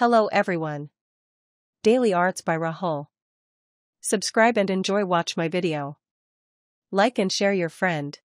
Hello everyone. Daily Arts by Rahul. Subscribe and enjoy. Watch my video. Like and share your friend.